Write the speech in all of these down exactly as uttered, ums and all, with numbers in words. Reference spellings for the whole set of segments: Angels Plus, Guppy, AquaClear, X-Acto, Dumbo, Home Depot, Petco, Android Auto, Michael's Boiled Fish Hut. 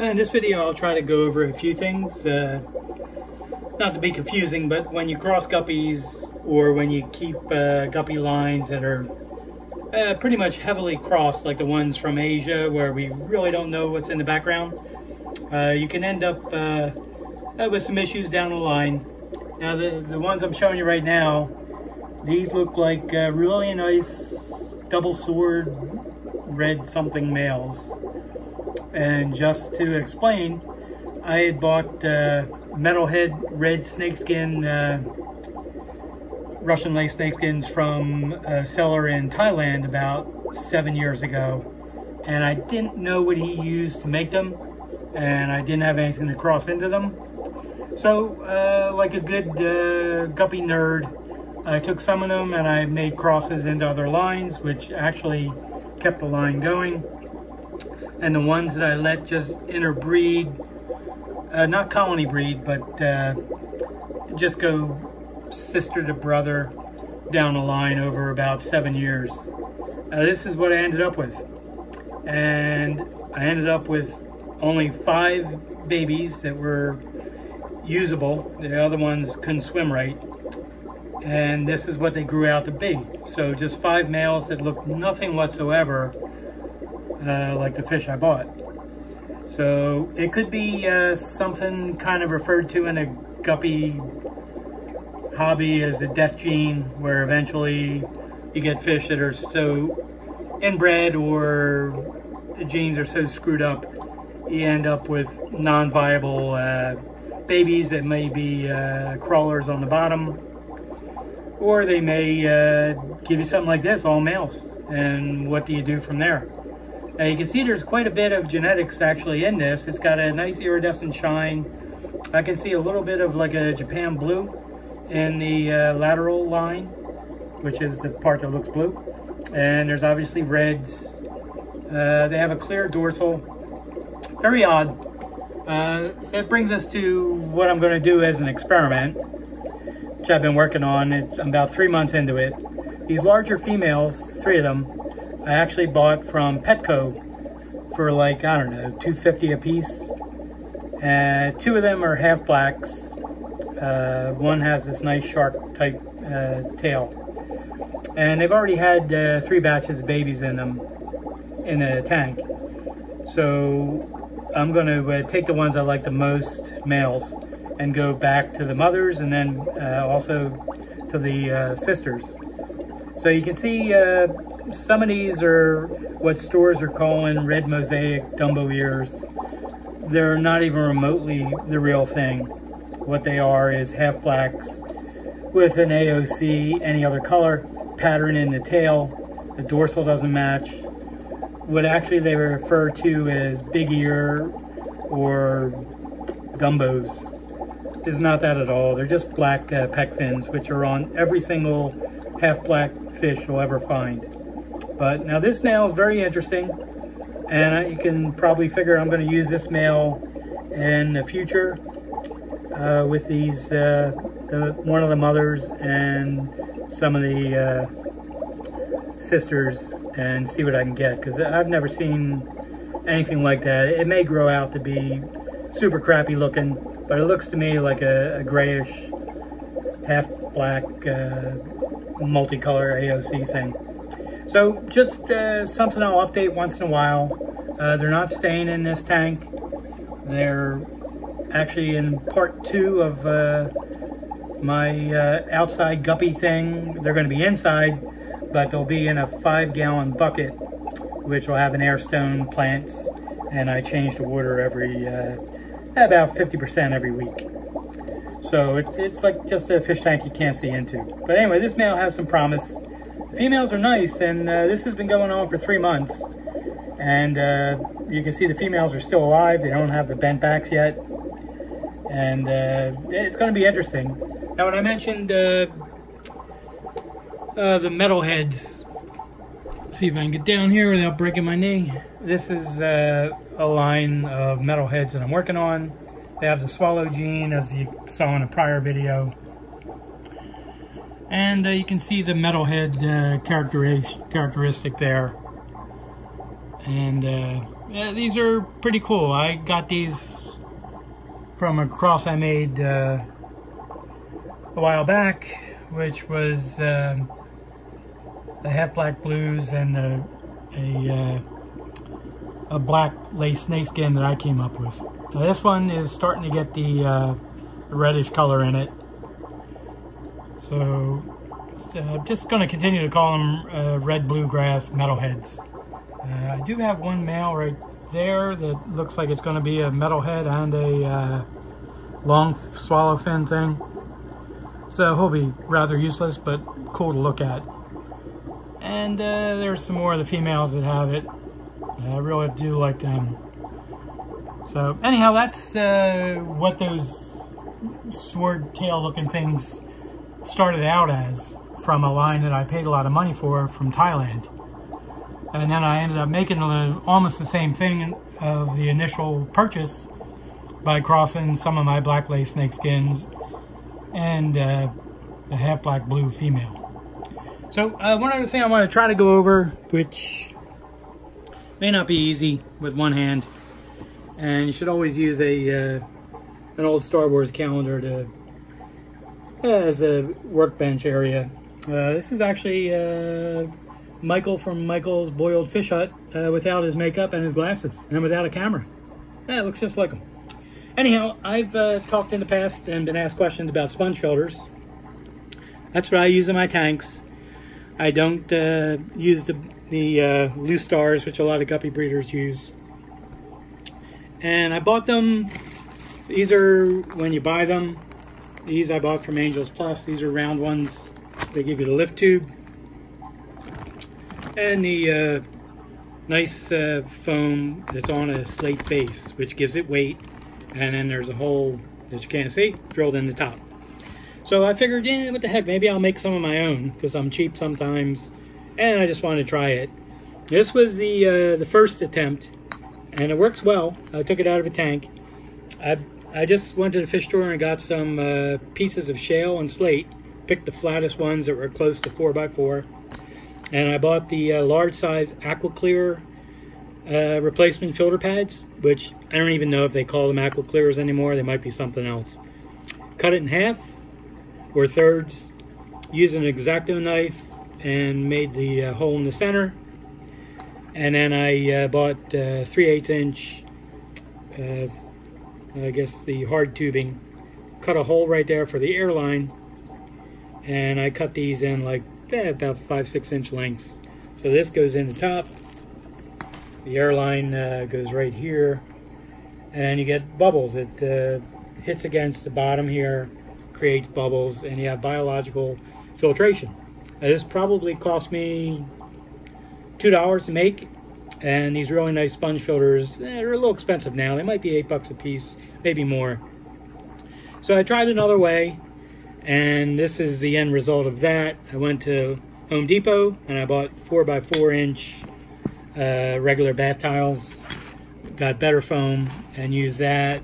In this video I'll try to go over a few things, uh, not to be confusing, but when you cross guppies or when you keep uh, guppy lines that are uh, pretty much heavily crossed, like the ones from Asia where we really don't know what's in the background, uh, you can end up uh, with some issues down the line. Now the, the ones I'm showing you right now, these look like uh, really nice double sword red something males. And just to explain, I had bought uh, metalhead red snakeskin, uh, Russian lace snakeskins from a seller in Thailand about seven years ago. And I didn't know what he used to make them, and I didn't have anything to cross into them. So, uh, like a good uh, guppy nerd, I took some of them and I made crosses into other lines, which actually kept the line going. And the ones that I let just interbreed, uh, not colony breed, but uh, just go sister to brother down the line over about seven years. Uh, this is what I ended up with. And I ended up with only five babies that were usable. The other ones couldn't swim right. And this is what they grew out to be. So just five males that looked nothing whatsoever Uh, like the fish I bought. So it could be uh, something kind of referred to in a guppy hobby as the death gene, where eventually you get fish that are so inbred or the genes are so screwed up, you end up with non-viable uh, babies that may be uh, crawlers on the bottom, or they may uh, give you something like this, all males. And what do you do from there? Now you can see there's quite a bit of genetics actually in this. It's got a nice iridescent shine. I can see a little bit of like a Japan blue in the uh, lateral line, which is the part that looks blue. And there's obviously reds. Uh, they have a clear dorsal. Very odd. Uh, so that brings us to what I'm gonna do as an experiment, which I've been working on. It's, I'm about three months into it. These larger females, three of them, I actually bought from Petco for like, I don't know, two fifty a piece. Uh, two of them are half blacks. Uh, one has this nice shark type uh, tail. And they've already had uh, three batches of babies in them in a tank. So I'm gonna uh, take the ones I like the most, males, and go back to the mothers and then uh, also to the uh, sisters. So you can see uh, some of these are what stores are calling red mosaic Dumbo ears. They're not even remotely the real thing. What they are is half blacks with an A O C, any other color, pattern in the tail. The dorsal doesn't match. What actually they refer to as big ear or Dumbos is not that at all. They're just black uh, peck fins, which are on every single half black fish you'll ever find. But now this male is very interesting, and I, you can probably figure I'm going to use this male in the future uh, with these, uh, the, one of the mothers and some of the uh, sisters, and see what I can get, because I've never seen anything like that. It may grow out to be super crappy looking, but it looks to me like a, a grayish, half black, uh, multicolor A O C thing. So just uh, something I'll update once in a while. Uh, they're not staying in this tank. They're actually in part two of uh, my uh, outside guppy thing. They're going to be inside, but they'll be in a five gallon bucket, which will have an air stone plants, and I change the water every uh, about fifty percent every week. So it's, it's like just a fish tank you can't see into. But anyway, this male has some promise. Females are nice, and uh, this has been going on for three months. And uh, you can see the females are still alive. They don't have the bent backs yet. And uh, it's going to be interesting. Now, when I mentioned uh, uh, the metalheads, see if I can get down here without breaking my knee. This is uh, a line of metalheads that I'm working on. They have the swallow gene, as you saw in a prior video. And uh, you can see the metalhead uh, characteristic there. And uh, uh, these are pretty cool. I got these from a cross I made uh, a while back, which was um, the half black blues and a, a, uh, a black lace snakeskin that I came up with. Now this one is starting to get the uh, reddish color in it, so uh, I'm just going to continue to call them uh, red bluegrass metalheads. Uh, I do have one male right there that looks like it's going to be a metalhead and a uh, long swallow fin thing. So he'll be rather useless, but cool to look at. And uh, there's some more of the females that have it. I really do like them. So anyhow, that's uh, what those sword tail looking things started out as, from a line that I paid a lot of money for from Thailand. And then I ended up making the, almost the same thing of the initial purchase by crossing some of my black lace snakeskins and uh, the half black blue female. So uh, one other thing I want to try to go over, which may not be easy with one hand, and you should always use a uh, an old Star Wars calendar to uh, as a workbench area. Uh, this is actually uh, Michael from Michael's Boiled Fish Hut uh, without his makeup and his glasses and without a camera. Yeah, it looks just like him. Anyhow, I've uh, talked in the past and been asked questions about sponge filters. That's what I use in my tanks. I don't uh, use the, the uh, loose stars, which a lot of guppy breeders use. And I bought them. These are, when you buy them, these I bought from Angels Plus. These are round ones. They give you the lift tube and the uh, nice uh, foam that's on a slate base, which gives it weight. And then there's a hole that you can't see drilled in the top. So I figured, yeah, what the heck, maybe I'll make some of my own, because I'm cheap sometimes and I just want to try it. This was the uh, the first attempt, and it works well. I took it out of a tank. I, I just went to the fish store and got some uh, pieces of shale and slate, picked the flattest ones that were close to four by four, and I bought the uh, large size AquaClear Uh, replacement filter pads, which I don't even know if they call them AquaClears anymore. They might be something else. Cut it in half or thirds, used an X-Acto knife, and made the uh, hole in the center. And then I uh, bought uh, three eighths inch, uh, I guess the hard tubing. Cut a hole right there for the airline, and I cut these in like eh, about five six inch lengths. So this goes in the top. The airline uh, goes right here, and you get bubbles. It uh, hits against the bottom here, creates bubbles, and you have biological filtration. Now, this probably cost me two dollars to make, and these really nice sponge filters, they're a little expensive now. They might be eight bucks a piece, maybe more. So I tried another way, and this is the end result of that. I went to Home Depot, and I bought four by four inch Uh, regular bath tiles, got better foam, and use that.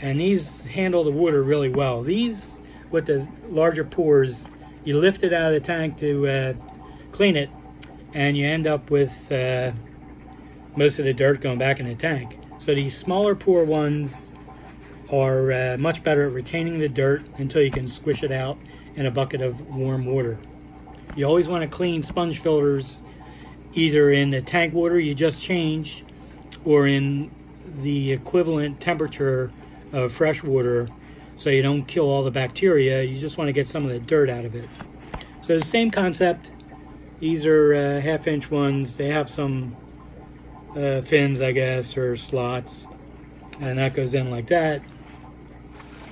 And these handle the water really well. These, with the larger pores, you lift it out of the tank to uh, clean it, and you end up with uh, most of the dirt going back in the tank. So these smaller pore ones are uh, much better at retaining the dirt until you can squish it out in a bucket of warm water. You always want to clean sponge filters either in the tank water you just changed, or in the equivalent temperature of fresh water, so you don't kill all the bacteria. You just want to get some of the dirt out of it. So the same concept. These are uh, half inch ones. They have some uh, fins, I guess, or slots, and that goes in like that.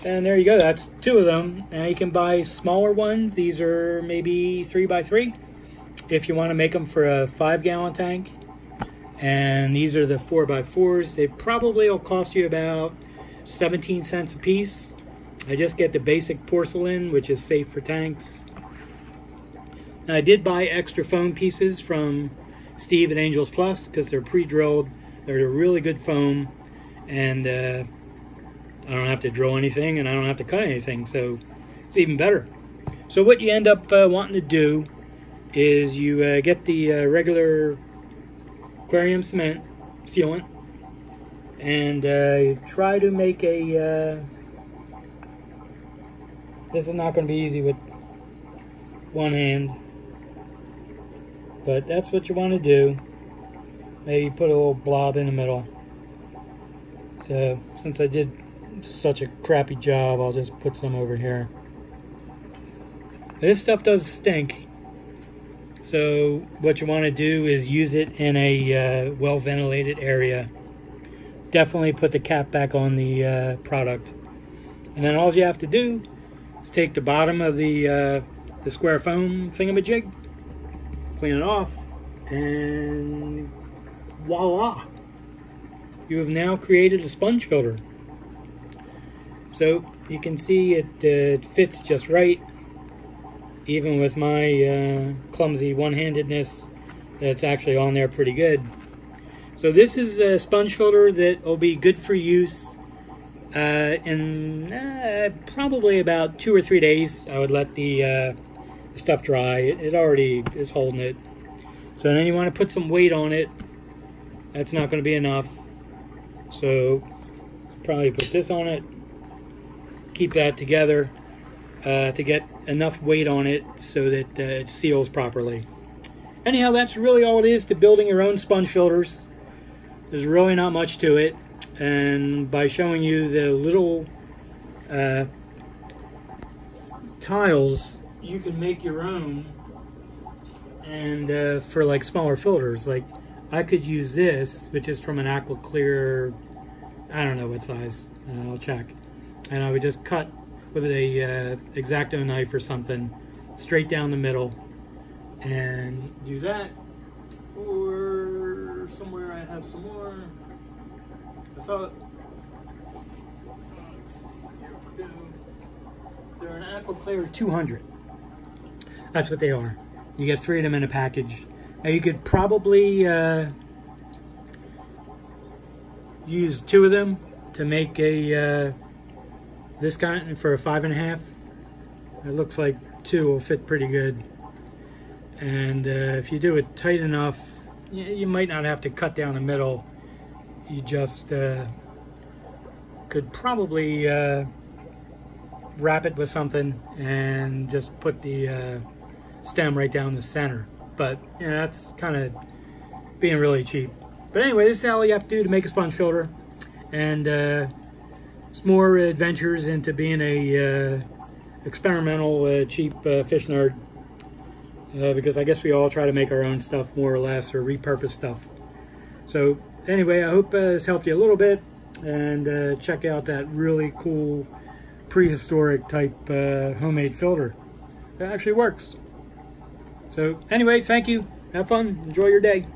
And there you go, that's two of them. Now you can buy smaller ones. These are maybe three by three if you want to make them for a five gallon tank. And these are the four by fours. They probably will cost you about seventeen cents a piece. I just get the basic porcelain, which is safe for tanks. Now, I did buy extra foam pieces from Steve at Angels Plus, because they're pre-drilled. They're a really good foam, and uh, I don't have to drill anything, and I don't have to cut anything, so it's even better. So what you end up uh, wanting to do is you uh, get the uh, regular aquarium cement sealant, and uh, try to make a, uh, this is not going to be easy with one hand, but that's what you want to do. Maybe put a little blob in the middle. So since I did such a crappy job, I'll just put some over here. This stuff does stink, so what you want to do is use it in a uh, well ventilated area. Definitely put the cap back on the uh, product, and then all you have to do is take the bottom of the uh, the square foam thingamajig, clean it off, and voila! You have now created a sponge filter. So you can see it, uh, it fits just right, even with my uh, clumsy one-handedness. That's actually on there pretty good. So this is a sponge filter that will be good for use uh, in uh, probably about two or three days. I would let the uh, stuff dry. It, it already is holding it. So then you want to put some weight on it. That's not going to be enough. So probably put this on it. Keep that together uh, to get enough weight on it so that uh, it seals properly. Anyhow, that's really all it is to building your own sponge filters. There's really not much to it, and by showing you the little uh, tiles, you can make your own, and uh, for like smaller filters. Like I could use this, which is from an AquaClear, I don't know what size, uh, I'll check. And I would just cut with a uh, X-Acto knife or something straight down the middle and do that. Or somewhere I have some more. I thought, let's see, here we go. They're an AquaClear two hundred. That's what they are. You get three of them in a package. Now you could probably uh, use two of them to make a... Uh, This kind for a five and a half. It looks like two will fit pretty good. And uh, if you do it tight enough, you, you might not have to cut down the middle. You just uh, could probably uh, wrap it with something and just put the uh, stem right down the center. But you know, that's kind of being really cheap. But anyway, this is all you have to do to make a sponge filter. And uh, some more adventures into being a uh, experimental uh, cheap uh, fish nerd, uh, because I guess we all try to make our own stuff more or less, or repurpose stuff. So anyway, I hope uh, this helped you a little bit, and uh, check out that really cool prehistoric type uh, homemade filter that actually works. So anyway, thank you, have fun, enjoy your day.